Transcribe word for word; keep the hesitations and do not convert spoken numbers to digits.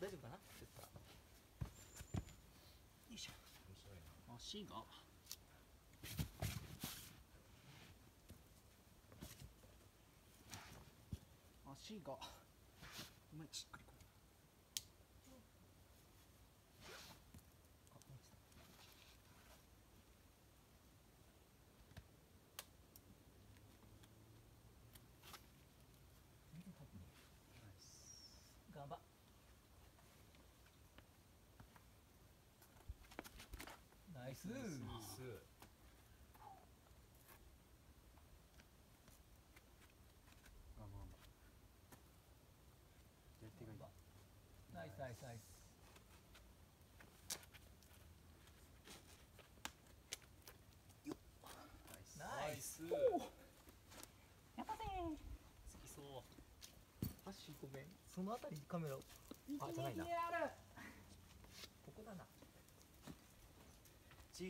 大丈夫かな。絶対。よいしょ。足が。足が。うまいしっくりこう。頑張っ。ナイス。ナイス。ナイスナイスナイス。ナイス。やったぜ。好きそう。足ごめん、そのあたりカメラを。あ、じゃないな。ここだな。小